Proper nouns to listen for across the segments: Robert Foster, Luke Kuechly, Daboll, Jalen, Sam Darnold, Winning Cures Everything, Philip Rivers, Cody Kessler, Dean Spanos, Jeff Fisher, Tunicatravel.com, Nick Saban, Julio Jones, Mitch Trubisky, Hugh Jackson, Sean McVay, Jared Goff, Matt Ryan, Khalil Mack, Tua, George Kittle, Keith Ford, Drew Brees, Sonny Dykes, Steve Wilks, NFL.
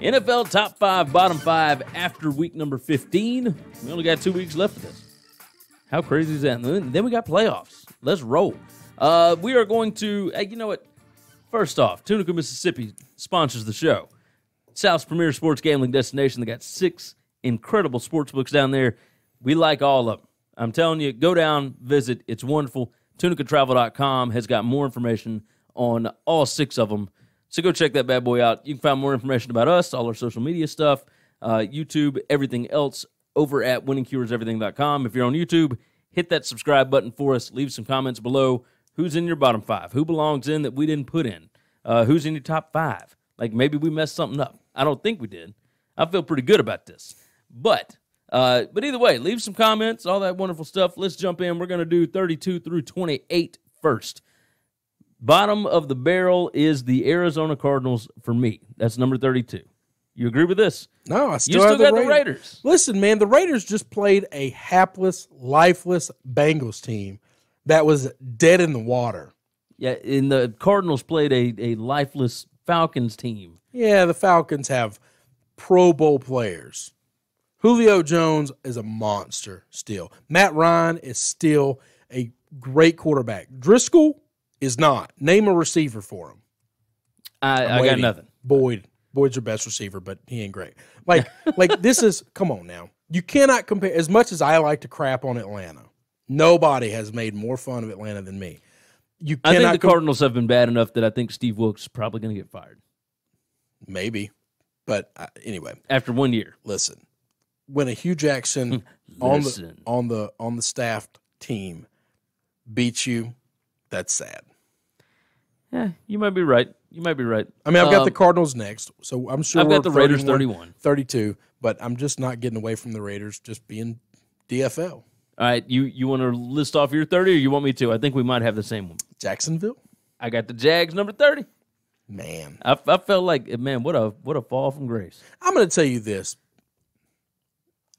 NFL Top 5, Bottom 5 after week number 15. We only got 2 weeks left of this. How crazy is that? And then we got playoffs. Let's roll. We are going to, you know what? First off, Tunica, Mississippi sponsors the show. South's premier sports gambling destination. They got 6 incredible sports books down there. We like all of them. I'm telling you, go down, visit. It's wonderful. Tunicatravel.com has got more information on all 6 of them. So go check that bad boy out. You can find more information about us, all our social media stuff, YouTube, everything else over at winningcureseverything.com. If you're on YouTube, hit that subscribe button for us. Leave some comments below. Who's in your bottom 5? Who belongs in that we didn't put in? Who's in your top 5? Like, maybe we messed something up. I don't think we did. I feel pretty good about this. But either way, leave some comments, all that wonderful stuff. Let's jump in. We're going to do 32 through 28 first. Bottom of the barrel is the Arizona Cardinals for me. That's number 32. You agree with this? No, I still have the Raiders. Listen, man, the Raiders just played a hapless, lifeless Bengals team that was dead in the water. Yeah, and the Cardinals played a lifeless Falcons team. Yeah, the Falcons have Pro Bowl players. Julio Jones is a monster still. Matt Ryan is still a great quarterback. Driscoll is not. Name a receiver for him. I got nothing. Boyd's your best receiver, but he ain't great. Like this is, come on now. You cannot compare, as much as I like to crap on Atlanta. Nobody has made more fun of Atlanta than me. I think the Cardinals have been bad enough that I think Steve Wilks is probably going to get fired. Maybe. But anyway. After 1 year. Listen. When a Hugh Jackson on the staff team beats you, that's sad. Yeah, you might be right. You might be right. I mean, I've got the Cardinals next, so I'm sure I've got the Raiders 31. 32, but I'm just not getting away from the Raiders just being DFL. All right, you want to list off your 30 or you want me to? I think we might have the same one. Jacksonville? I got the Jags number 30. Man. I felt like, man, what a fall from grace. I'm going to tell you this.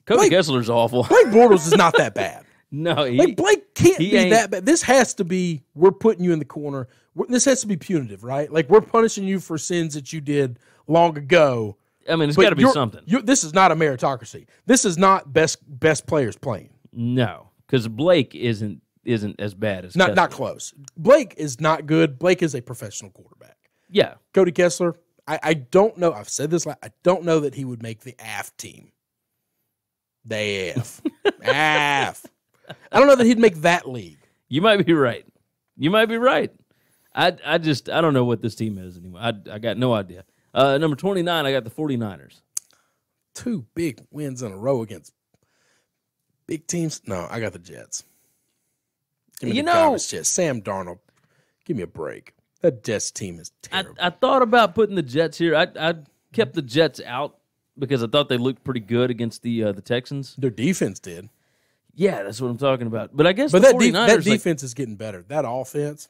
Cody Kessler's awful. Blake Bortles is not that bad. No, Blake can't be that bad. This has to be, we're putting you in the corner. This has to be punitive, right? Like, we're punishing you for sins that you did long ago. I mean, it's got to be something. This is not a meritocracy. This is not best players playing. No, because Blake isn't as bad as Kessler. Not close. Blake is not good. Blake is a professional quarterback. Yeah. Cody Kessler, I don't know. I've said this. I don't know that he would make the AF team. The AF. AF. I don't know that he'd make that league. You might be right. You might be right. I don't know what this team is anymore. I got no idea. Number 29, I got the 49ers. 2 big wins in a row against big teams. No, I got the Jets. Give me Jets. Sam Darnold, give me a break. That Jets team is terrible. I thought about putting the Jets here. I kept the Jets out because I thought they looked pretty good against the Texans. Their defense did. Yeah, that's what I'm talking about. But I guess the 49ers, that defense is getting better. That offense,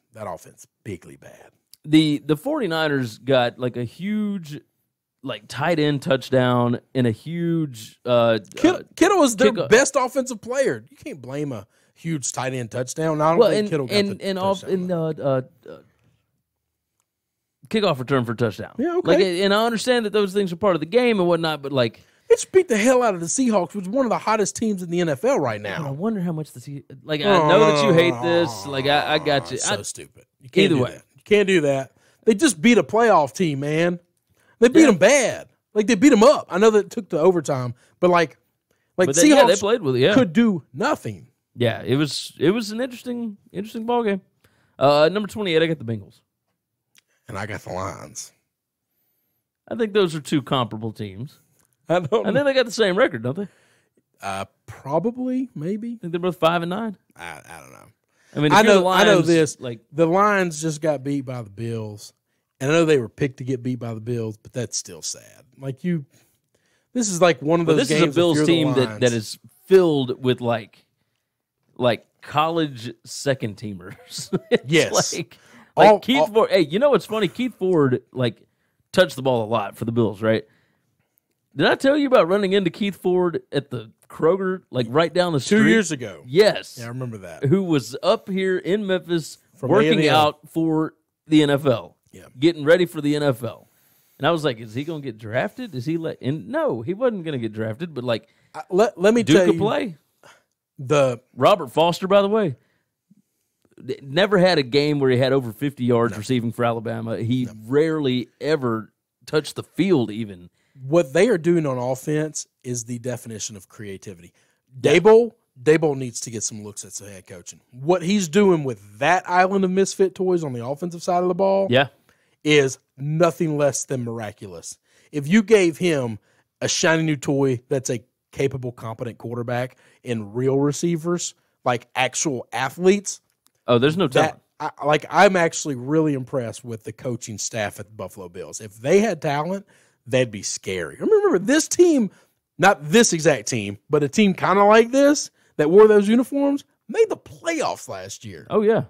bigly bad. The 49ers got like a huge tight end touchdown and a huge Kittle was their best offensive player. You can't blame a huge tight end touchdown. I don't think Kittle got kickoff return for a touchdown. Yeah, okay. And I understand that those things are part of the game and whatnot, but it just beat the hell out of the Seahawks, which is one of the hottest teams in the NFL right now. I wonder how much the Seahawks... I know that you hate this. I got you. It's so stupid. You can't either way. You can't do that. They just beat a playoff team, man. They beat them bad. They beat them up. I know that it took to overtime, but Seahawks they played with it, could do nothing. Yeah, it was an interesting ball game. Number 28, I got the Bengals. And I got the Lions. I think those are 2 comparable teams. I don't know. And then they got the same record, don't they? Probably, maybe. I think they're both 5-9. I don't know. I mean, the Lions just got beat by the Bills, and I know they were picked to get beat by the Bills, but that's still sad. This is one of those games. This is a Bills team that is filled with college second teamers. Yes. Keith Ford, hey, you know what's funny? Keith Ford, touched the ball a lot for the Bills, right? Did I tell you about running into Keith Ford at the Kroger, right down the street? 2 years ago. Yes. Yeah, I remember that. Who was up here in Memphis working out for the NFL. Yeah. Getting ready for the NFL. And I was like, is he going to get drafted? Is he let in? No, he wasn't going to get drafted, but like, let me tell you, Duke could play. The Robert Foster, by the way, never had a game where he had over 50 yards receiving for Alabama. He rarely ever touched the field even. What they are doing on offense is the definition of creativity. Daboll needs to get some looks at some head coaching. What he's doing with that island of misfit toys on the offensive side of the ball is nothing less than miraculous. If you gave him a shiny new toy that's a capable, competent quarterback and real receivers, like actual athletes, there's no talent. I'm actually really impressed with the coaching staff at the Buffalo Bills. If they had talent, that'd be scary. Remember, this team, not this exact team, but a team kind of like this that wore those uniforms, made the playoffs last year. Oh, yeah.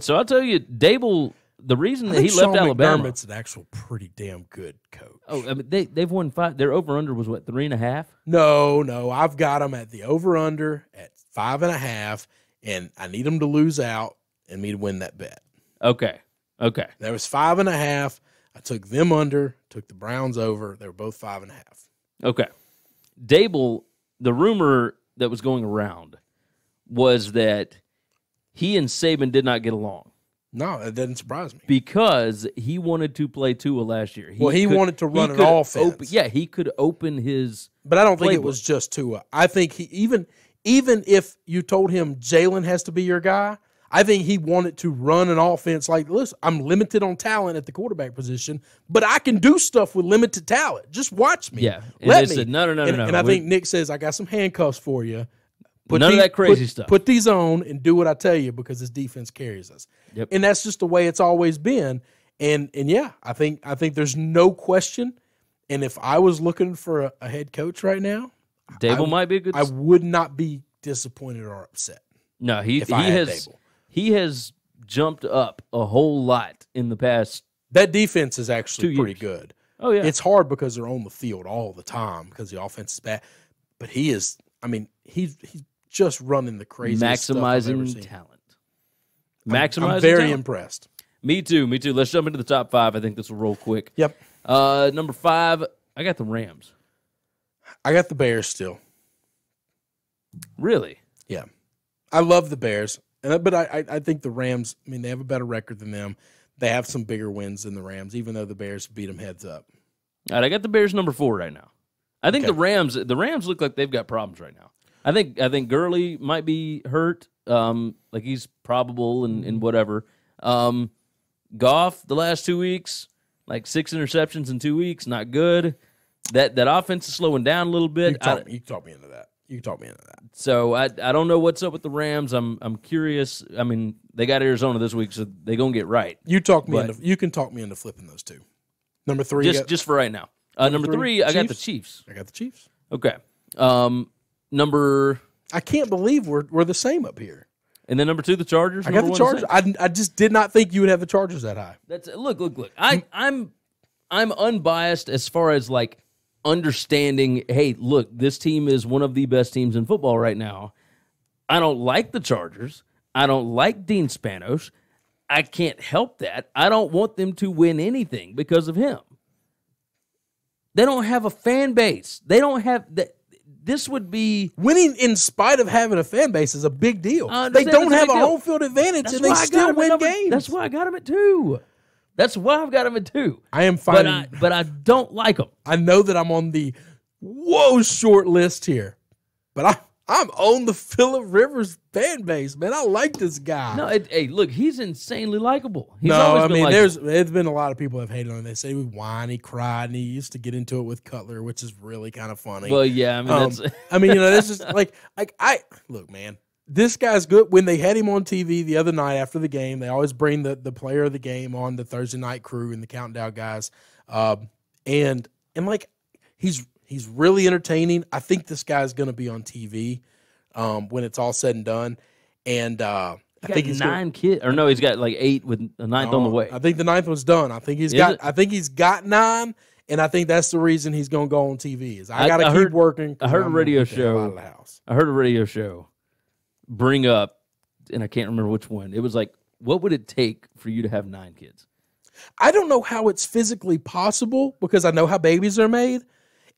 So I'll tell you, Daboll, the reason that he left Alabama. McDermott's an actual pretty damn good coach. Oh, I mean, they've won 5. Their over-under was, what, 3.5? No. I've got them at the over-under at 5.5. And I need them to lose out and me to win that bet. Okay. There was 5.5. I took them under, took the Browns over. They were both 5.5. Okay. Daboll, the rumor that was going around was that he and Saban did not get along. No, that doesn't surprise me. Because he wanted to play Tua last year. He wanted to run an offense. He could open his But I don't think it was just Tua. I think he even if you told him Jalen has to be your guy, I think he wanted to run an offense like, listen, I'm limited on talent at the quarterback position, but I can do stuff with limited talent. Just watch me. Yeah. And they said, no. And I think Nick says, I got some handcuffs for you. None of that crazy stuff. Put these on and do what I tell you because this defense carries us. Yep. And that's just the way it's always been. And yeah, I think there's no question. And if I was looking for a head coach right now, Daboll might be a good. I would not be disappointed or upset. No, he has jumped up a whole lot in the past. That defense is actually pretty good. Oh yeah, it's hard because they're on the field all the time because the offense is bad. But he is. I mean, he's just running the craziest stuff I've ever seen. Talent. Maximizing. I'm very impressed. Me too. Let's jump into the top 5. I think this will roll quick. Yep. Number 5, I got the Rams. I got the Bears still. Really? Yeah. I love the Bears, but I think the Rams, I mean, they have a better record than them. They have some bigger wins than the Rams, even though the Bears beat them heads up. All right, I got the Bears number 4 right now. I think the Rams look like they've got problems right now. I think Gurley might be hurt, like he's probable and whatever. Goff, the last 2 weeks, like 6 interceptions in 2 weeks, not good. That offense is slowing down a little bit. You can talk me into that. So I don't know what's up with the Rams. I'm curious. I mean, they got Arizona this week, so they're gonna get right. You can talk me into flipping those 2. Number 3, just for right now. Number three, I got the Chiefs. Okay. I can't believe we're the same up here. And then number 2, the Chargers. I got the Chargers. I just did not think you would have the Chargers that high. That's look. I'm unbiased as far as, like, understanding, hey, look, this team is one of the best teams in football right now. I don't like the Chargers. I don't like Dean Spanos. I can't help that. I don't want them to win anything because of him. They don't have a fan base. They don't have that. This would be winning in spite of having a fan base is a big deal. They don't have a home field advantage, and they still win games. That's why I got them at 2. That's why I've got them at 2. I am fine. But I don't like them. I know that I'm on the short list here, but I'm on the Philip Rivers fan base, man. I like this guy. No, hey, look, he's insanely likable. There's been a lot of people have hated on him. They say he whined, he cried, and he used to get into it with Cutler, which is really kind of funny. Well, yeah, I mean, that's I mean, you know, this is like I look, man. This guy's good. When they had him on TV the other night after the game, they always bring the player of the game on the Thursday night crew and the countdown guys. And like, he's really entertaining. I think this guy's going to be on TV when it's all said and done. And I think he's got 9 kids. Or no, he's got like 8 with a 9th on the way. I think the 9th one's done. I think he's got 9. And I think that's the reason he's going to go on TV is I got to keep working. I heard a radio show. I heard a radio show bring up, and I can't remember which one. It was like, what would it take for you to have 9 kids? I don't know how it's physically possible because I know how babies are made.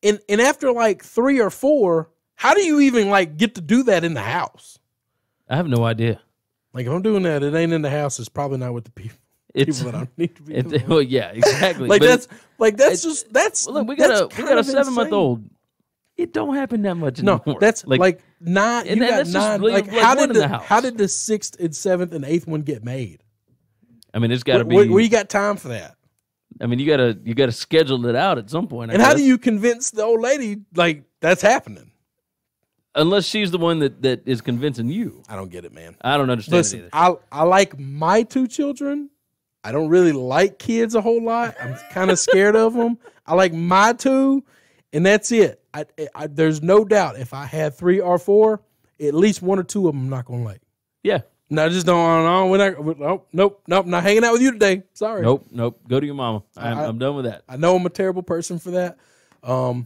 And after like 3 or 4, how do you even like get to do that in the house? I have no idea. Like if I'm doing that, it ain't in the house. It's probably not with the people. It's what I need to be doing. Well, yeah, exactly. Like but that's well, look, we got a 7-month-old. It don't happen that much anymore. No, that's like 9. And you got 9. Really, like how did the 6th and 7th and 8th one get made? I mean, it's got to be. Where you got time for that? I mean, you gotta schedule it out at some point. And how do you convince the old lady like that's happening? Unless she's the one that is convincing you. I don't get it, man. I don't understand. Listen, it either. I like my 2 children. I don't really like kids a whole lot. I'm kind of scared of them. I like my 2, and that's it. I there's no doubt if I had 3 or 4, at least 1 or 2 of them I'm not gonna like. Yeah. No, I just don't. Nope. Not hanging out with you today. Sorry. Nope. Go to your mama. I'm done with that. I know I'm a terrible person for that. Off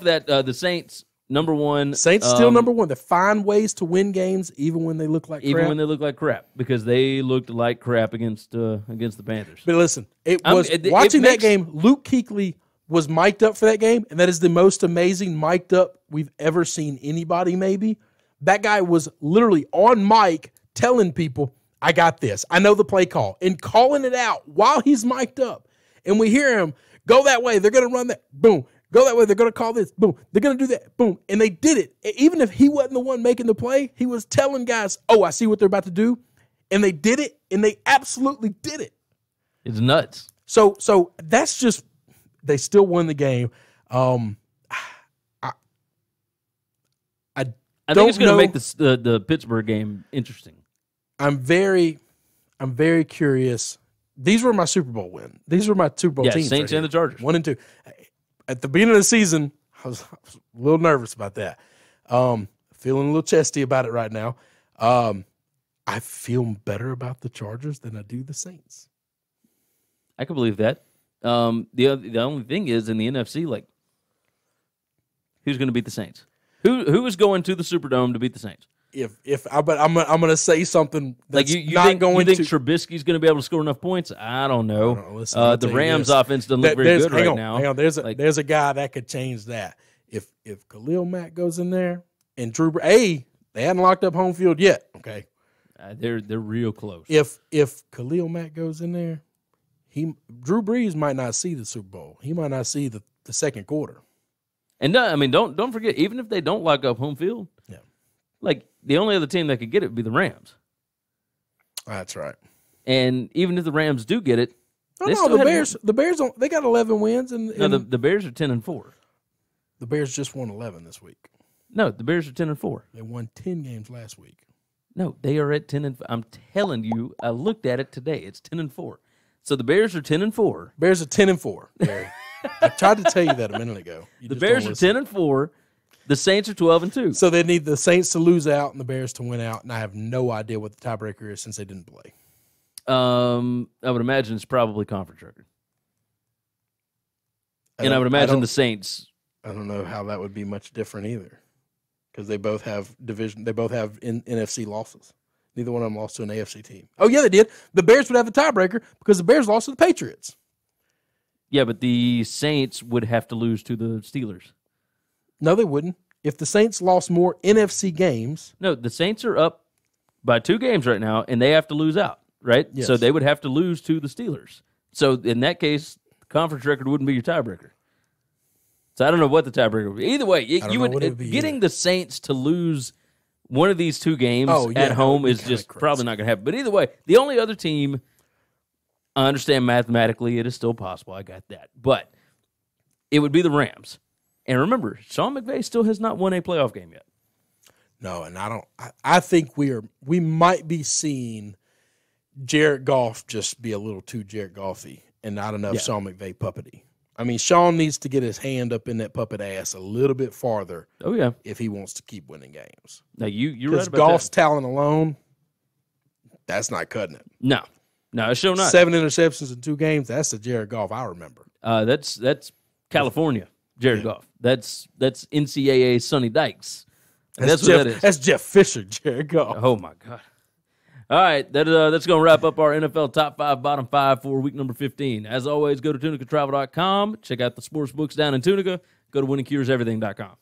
that, the Saints. #1. Saints still #1. They find ways to win games even when they look like crap. Even when they look like crap, because they looked like crap against the Panthers. But listen, watching that game, Luke Kuechly was mic'd up for that game, and that is the most amazing mic'd up we've ever seen anybody maybe. That guy was literally on mic telling people, I got this. I know the play call. And calling it out while he's mic'd up. And we hear him, go that way. They're going to run that. Boom. Go that way. They're going to call this. Boom. They're going to do that. Boom. And they did it. Even if he wasn't the one making the play, he was telling guys, oh, I see what they're about to do. And they did it. And they absolutely did it. It's nuts. So that's just, they still won the game. I think it's going to make the Pittsburgh game interesting. I'm very curious. These were my Super Bowl win. These were my 2 Bowl teams. Saints and the Chargers. 1 and 2. At the beginning of the season, I was a little nervous about that. Feeling a little chesty about it right now. I feel better about the Chargers than I do the Saints. I can believe that. The only thing is in the NFC, like, who's going to beat the Saints? Who is going to the Superdome to beat the Saints? I'm going to say something that's like you think Trubisky's going to be able to score enough points? I don't know. Listen, the Rams offense doesn't look very good right now. Hang on, there's a guy that could change that. If Khalil Mack goes in there and Drew Brees, they hadn't locked up home field yet. Okay, they're real close. If Khalil Mack goes in there, Drew Brees might not see the Super Bowl. He might not see the second quarter. And no, I mean, don't forget, even if they don't lock up home field, yeah, like the only other team that could get it would be the Rams. That's right. And even if the Rams do get it, the Bears don't. They got 11 wins, and the Bears are 10-4. The Bears just won 11 this week. No, the Bears are 10-4. They won 10 games last week. No, they are at 10-5. I'm telling you, I looked at it today. It's 10-4. So the Bears are 10-4. Bears are 10-4. Barry. I tried to tell you that a minute ago. The Bears are 10-4. The Saints are 12-2. So they need the Saints to lose out and the Bears to win out, and I have no idea what the tiebreaker is since they didn't play. I would imagine it's probably conference record. And I would imagine the Saints. I don't know how that would be much different either, because they both have division. They both have NFC losses. Neither one of them lost to an AFC team. Oh, yeah, they did. The Bears would have a tiebreaker because the Bears lost to the Patriots. Yeah, but the Saints would have to lose to the Steelers. No, they wouldn't. If the Saints lost more NFC games. No, the Saints are up by 2 games right now, and they have to lose out, right? Yes. So they would have to lose to the Steelers. So in that case, the conference record wouldn't be your tiebreaker. So I don't know what the tiebreaker would be. Either way, getting the Saints to lose one of these 2 games at home is just probably not going to happen. But either way, the only other team... I understand mathematically it is still possible. I got that. But it would be the Rams. And remember, Sean McVay still has not won a playoff game yet. No, and I think we might be seeing Jared Goff just be a little too Jared Goffy and not enough Sean McVay puppety. I mean, Sean needs to get his hand up in that puppet ass a little bit farther. Oh yeah. If he wants to keep winning games. Now you're right about that. 'Cause Goff's talent alone, that's not cutting it. No. No, it's still not. 7 interceptions in 2 games. That's the Jared Goff I remember. That's California Jared Goff. That's NCAA Sonny Dykes. That's Jeff Fisher Jared Goff. Oh my God. All right, that's going to wrap up our NFL Top 5, Bottom 5 for week number 15. As always, go to Tunicatravel.com. Check out the sports books down in Tunica. Go to winningcureseverything.com.